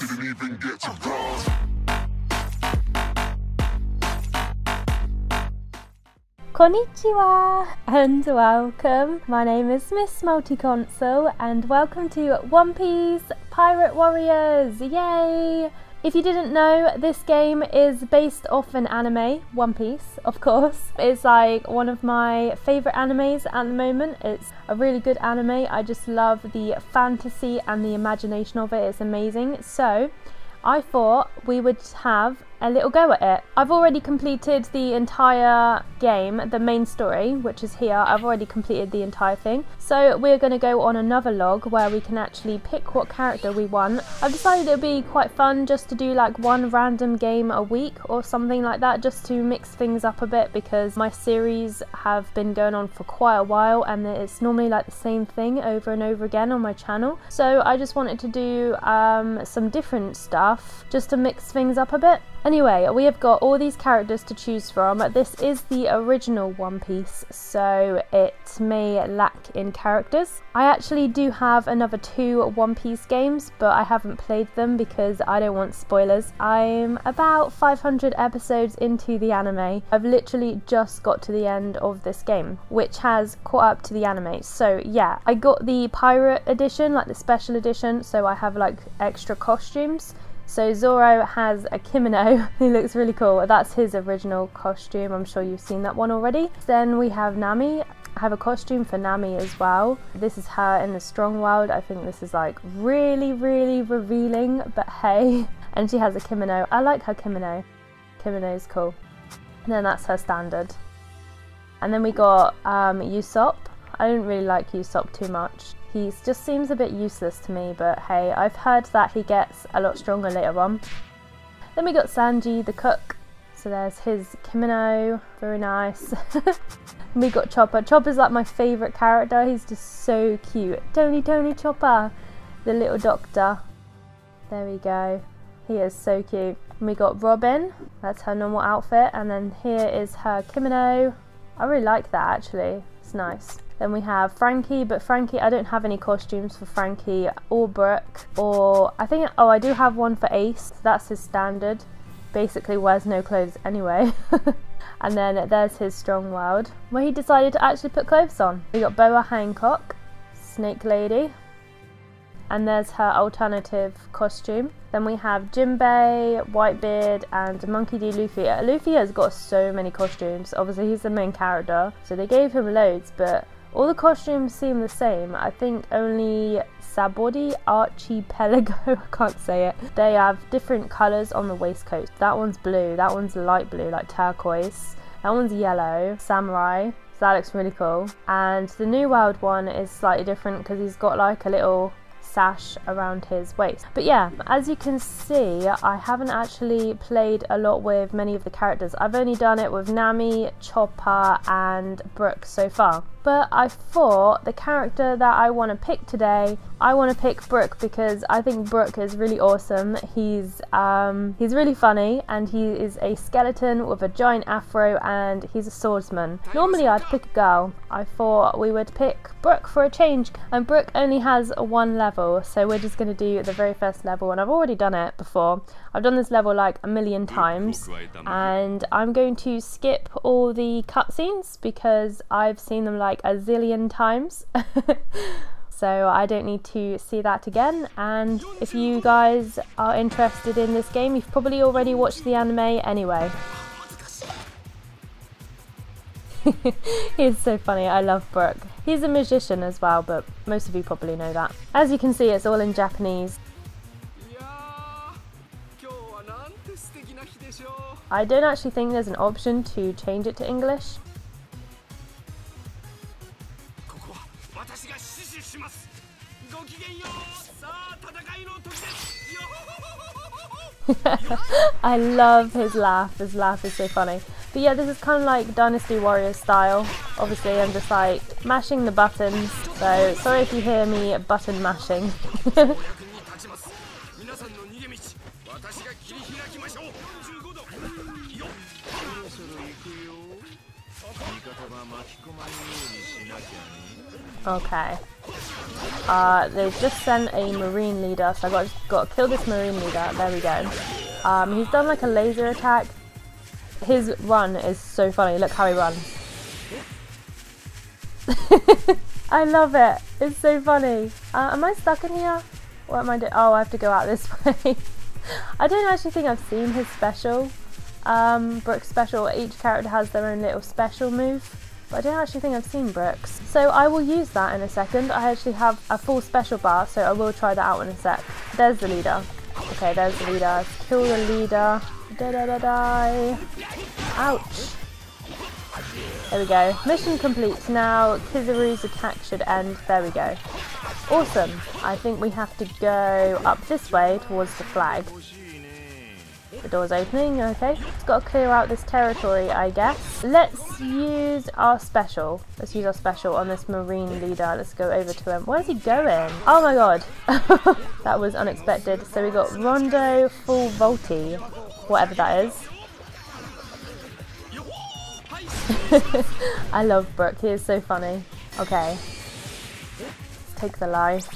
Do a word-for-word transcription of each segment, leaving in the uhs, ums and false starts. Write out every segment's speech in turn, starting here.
us. Didn't even get to cross. Konnichiwa and welcome. My name is Miss Multi-Console and welcome to One Piece Pirate Warriors. Yay! If you didn't know, this game is based off an anime, One Piece, of course. It's like one of my favourite animes at the moment. It's a really good anime. I just love the fantasy and the imagination of it. It's amazing. So I thought we would have a little go at it. I've already completed the entire game, the main story, which is here. I've already completed the entire thing. So we're going to go on another log where we can actually pick what character we want. I've decided it would be quite fun just to do like one random game a week or something like that, just to mix things up a bit, because my series have been going on for quite a while and it's normally like the same thing over and over again on my channel. So I just wanted to do um, some different stuff just to mix things up a bit. Anyway, we have got all these characters to choose from. This is the original One Piece, so it may lack in characters. I actually do have another two One Piece games, but I haven't played them because I don't want spoilers. I'm about five hundred episodes into the anime. I've literally just got to the end of this game, which has caught up to the anime. So yeah, I got the pirate edition, like the special edition, so I have like extra costumes. So Zoro has a kimono, he looks really cool, that's his original costume, I'm sure you've seen that one already. Then we have Nami, I have a costume for Nami as well. This is her in the Strong World, I think this is like really really revealing, but hey. And she has a kimono, I like her kimono, kimono's cool. And then that's her standard. And then we got um, Usopp, I don't really like Usopp too much. He just seems a bit useless to me, but hey, I've heard that he gets a lot stronger later on. Then we got Sanji the cook, so there's his kimono, very nice. We got Chopper, Chopper's like my favourite character, he's just so cute. Tony Tony Chopper, the little doctor, there we go, he is so cute. And we got Robin, that's her normal outfit, and then here is her kimono, I really like that actually, it's nice. Then we have Franky, but Franky, I don't have any costumes for Franky or Brook, or I think, oh I do have one for Ace, so that's his standard, basically wears no clothes anyway. And then there's his Strong World, where he decided to actually put clothes on. We got Boa Hancock, Snake Lady, and there's her alternative costume. Then we have Jinbei, Whitebeard and Monkey D. Luffy. Luffy has got so many costumes, obviously he's the main character, so they gave him loads, but all the costumes seem the same. I think only Sabodi Archipelago, I can't say it. They have different colours on the waistcoat. That one's blue, that one's light blue, like turquoise. That one's yellow, samurai, so that looks really cool. And the New World one is slightly different because he's got like a little sash around his waist. But yeah, as you can see, I haven't actually played a lot with many of the characters. I've only done it with Nami, Chopper and Brook so far. But I thought the character that I want to pick today, I want to pick Brook because I think Brook is really awesome. He's um, he's really funny and he is a skeleton with a giant afro and he's a swordsman. Normally I'd pick a girl. I thought we would pick Brook for a change, and Brook only has one level, so we're just going to do the very first level, and I've already done it before. I've done this level like a million times and I'm going to skip all the cutscenes because I've seen them like a zillion times. So I don't need to see that again, and if you guys are interested in this game, you've probably already watched the anime anyway. He's so funny, I love Brook. He's a magician as well, but most of you probably know that. As you can see, it's all in Japanese. I don't actually think there's an option to change it to English. I love his laugh, his laugh is so funny. But yeah, this is kind of like Dynasty Warriors style. Obviously I'm just like mashing the buttons, so sorry if you hear me button mashing. Okay. Uh, they've just sent a marine leader, so I've got, got to kill this marine leader. There we go. Um, he's done like a laser attack. His run is so funny. Look how he runs. I love it. It's so funny. Uh, am I stuck in here? What am I doing? Oh, I have to go out this way. I don't actually think I've seen his special. Um, Brook's special. Each character has their own little special move. But I don't actually think I've seen Brook's. So I will use that in a second. I actually have a full special bar, so I will try that out in a sec. There's the leader. Okay, there's the leader. Kill the leader. Da da da da. Ouch. There we go. Mission complete now. Kizaru's attack should end. There we go. Awesome. I think we have to go up this way towards the flag. The door's opening. Okay. Just got to clear out this territory, I guess. Let's use our special. Let's use our special on this marine leader. Let's go over to him. Where's he going? Oh my god. That was unexpected. So we got Rondo Full Voltee. Whatever that is. I love Brook, he is so funny. Okay. Take the life.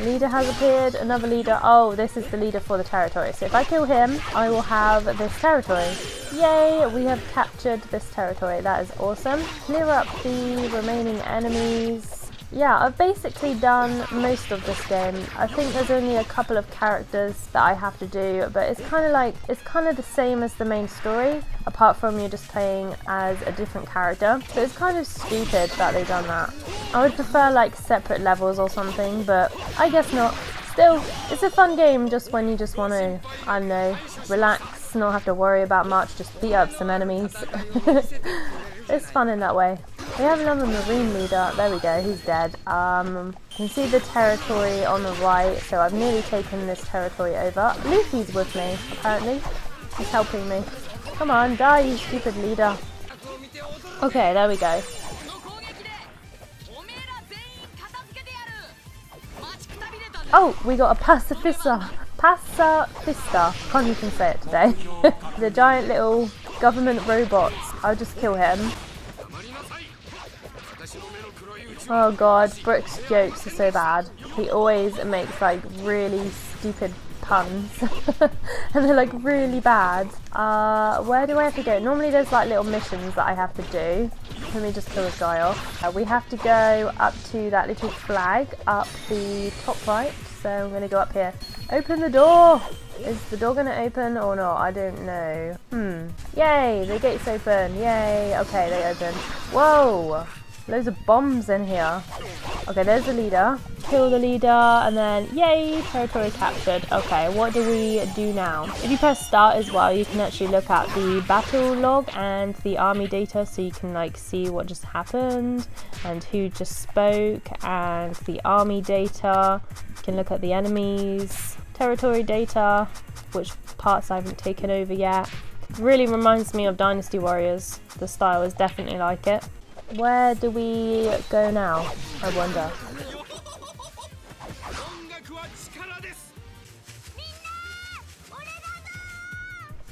Leader has appeared, another leader. Oh, this is the leader for the territory. So if I kill him, I will have this territory. Yay, we have captured this territory. That is awesome. Clear up the remaining enemies. Yeah, I've basically done most of this game. I think there's only a couple of characters that I have to do, but it's kind of like, it's kind of the same as the main story, apart from you're just playing as a different character. So it's kind of stupid that they've done that. I would prefer like separate levels or something, but I guess not. Still, it's a fun game just when you just want to, I don't know, relax, not have to worry about much, just beat up some enemies. It's fun in that way. We have another marine leader. There we go, he's dead. Um, you can see the territory on the right, so I've nearly taken this territory over. Luffy's with me, apparently. He's helping me. Come on, die, you stupid leader. Okay, there we go. Oh, we got a Pacifista. Pacifista. Can't even say it today. The giant little government robots. I'll just kill him. Oh god, Brook's jokes are so bad. He always makes like really stupid puns. And they're like really bad. Uh, where do I have to go? Normally there's like little missions that I have to do. Let me just kill this guy off. Uh, we have to go up to that little flag up the top right. So I'm going to go up here. Open the door! Is the door going to open or not? I don't know. Hmm. Yay! The gate's open. Yay! Okay, they open. Whoa! Loads of bombs in here. Okay, there's the leader. Kill the leader, and then, yay, territory captured. Okay, what do we do now? If you press start as well, you can actually look at the battle log and the army data, so you can like see what just happened and who just spoke and the army data. You can look at the enemies, territory data, which parts I haven't taken over yet. It really reminds me of Dynasty Warriors. The style is definitely like it. Where do we go now, I wonder?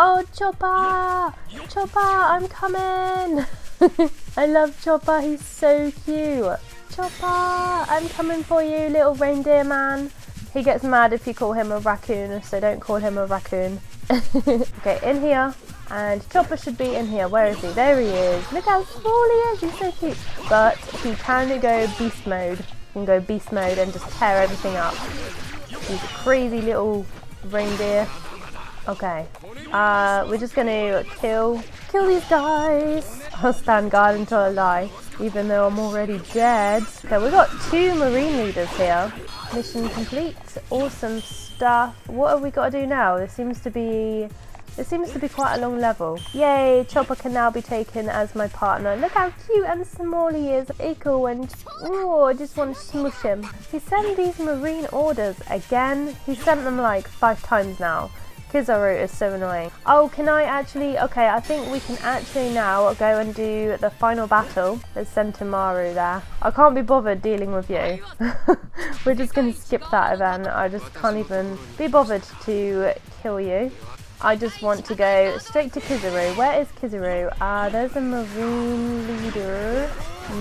Oh, Chopper! Chopper, I'm coming! I love Chopper, he's so cute! Chopper, I'm coming for you, little reindeer man! He gets mad if you call him a raccoon, so don't call him a raccoon. Okay, in here. And Chopper should be in here. Where is he? There he is. Look how small he is. He's so cute. But he can go beast mode. He can go beast mode and just tear everything up. He's a crazy little reindeer. Okay. Uh, we're just going to kill kill these guys. I'll stand guard until I die, even though I'm already dead. Okay, we've got two marine leaders here. Mission complete. Awesome stuff. What have we got to do now? There seems to be... It seems to be quite a long level. Yay, Chopper can now be taken as my partner. Look how cute and small he is. Ickle and oh, I just want to smush him. He sent these marine orders again. He sent them like five times now. Kizaru is so annoying. Oh, can I actually... Okay, I think we can actually now go and do the final battle. There's Sentamaru there. I can't be bothered dealing with you. We're just going to skip that event. I just can't even be bothered to kill you. I just want to go straight to Kizaru. Where is Kizaru? Ah, uh, there's a marine leader.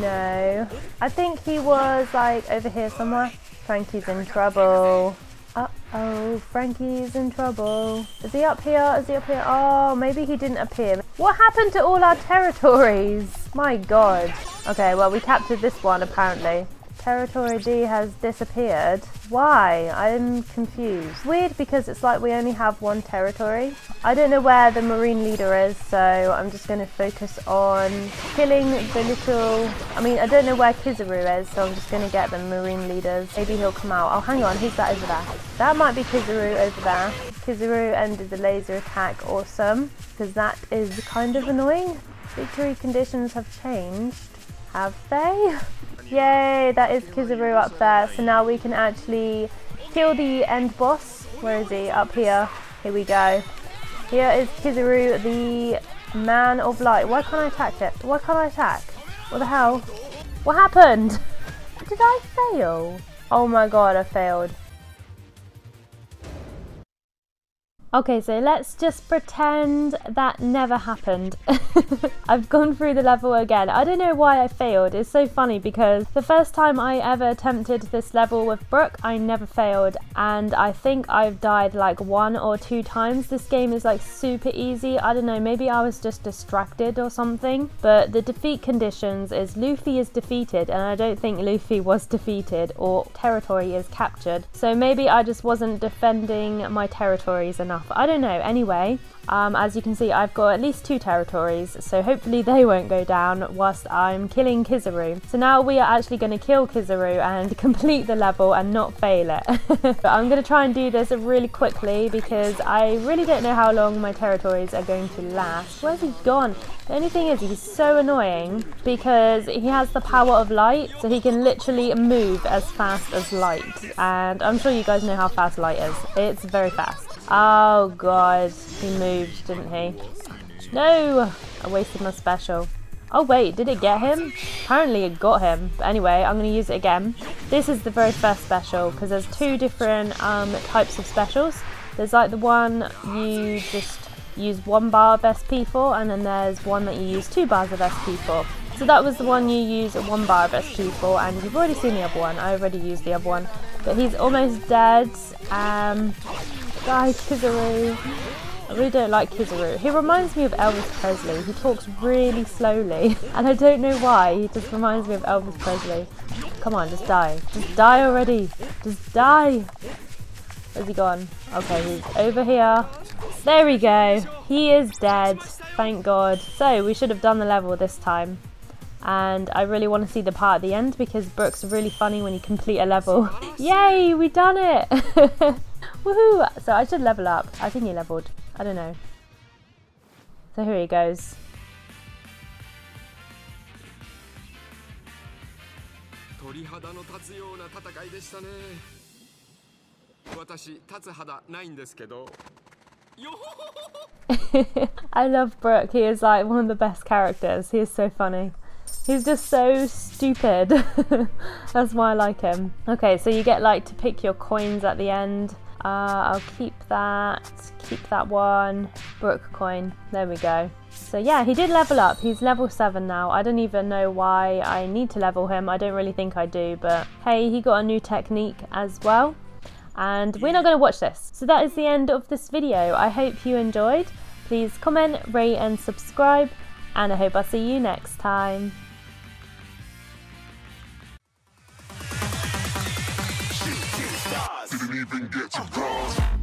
No. I think he was, like, over here somewhere. Franky's in trouble. Uh-oh, Franky's in trouble. Is he up here? Is he up here? Oh, maybe he didn't appear. What happened to all our territories? My god. Okay, well, we captured this one, apparently. Territory D has disappeared. Why? I'm confused. Weird, because it's like we only have one territory. I don't know where the marine leader is, so I'm just going to focus on killing the little... I mean, I don't know where Kizaru is, so I'm just going to get the marine leaders. Maybe he'll come out. Oh, hang on, who's that over there? That might be Kizaru over there. Kizaru ended the laser attack. Awesome, because that is kind of annoying. Victory conditions have changed. Have they? Yay, that is Kizaru up there, so now we can actually kill the end boss. Where is he? Up here. Here we go. Here is Kizaru, the man of light. Why can't I attack it? Why can't I attack? What the hell? What happened? Did I fail? Oh my god, I failed. Okay, so let's just pretend that never happened. I've gone through the level again. I don't know why I failed. It's so funny because the first time I ever attempted this level with Brook, I never failed. And I think I've died like one or two times. This game is like super easy. I don't know, maybe I was just distracted or something. But the defeat conditions is Luffy is defeated, and I don't think Luffy was defeated or territory is captured. So maybe I just wasn't defending my territories enough. I don't know. Anyway, um, as you can see, I've got at least two territories, so hopefully they won't go down whilst I'm killing Kizaru. So now we are actually going to kill Kizaru and complete the level and not fail it. But I'm going to try and do this really quickly because I really don't know how long my territories are going to last. Where's he gone? The only thing is he's so annoying because he has the power of light, so he can literally move as fast as light. And I'm sure you guys know how fast light is. It's very fast. Oh god, he moved, didn't he? No! I wasted my special. Oh wait, did it get him? Apparently it got him. But anyway, I'm going to use it again. This is the very first special, because there's two different um, types of specials. There's like the one you just use one bar of S P for, and then there's one that you use two bars of S P for. So that was the one you use one bar of S P for, and you've already seen the other one. I already used the other one. But he's almost dead. Um... Guys, Kizaru. I really don't like Kizaru. He reminds me of Elvis Presley. He talks really slowly. And I don't know why. He just reminds me of Elvis Presley. Come on, just die. Just die already. Just die. Where's he gone? Okay, he's over here. There we go. He is dead. Thank God. So, we should have done the level this time. And I really want to see the part at the end because Brook's really funny when you complete a level. Yay, we done it! Woohoo! So I should level up. I think he leveled. I don't know. So here he goes. I love Brook. He is like one of the best characters. He is so funny. He's just so stupid. That's why I like him. Okay, so you get like to pick your coins at the end. Uh, I'll keep that, keep that one. Brook coin, there we go. So yeah, he did level up. He's level seven now. I don't even know why I need to level him. I don't really think I do, but hey, he got a new technique as well. And we're not going to watch this. So that is the end of this video. I hope you enjoyed. Please comment, rate and subscribe. And I hope I'll see you next time. Didn't even get to cross.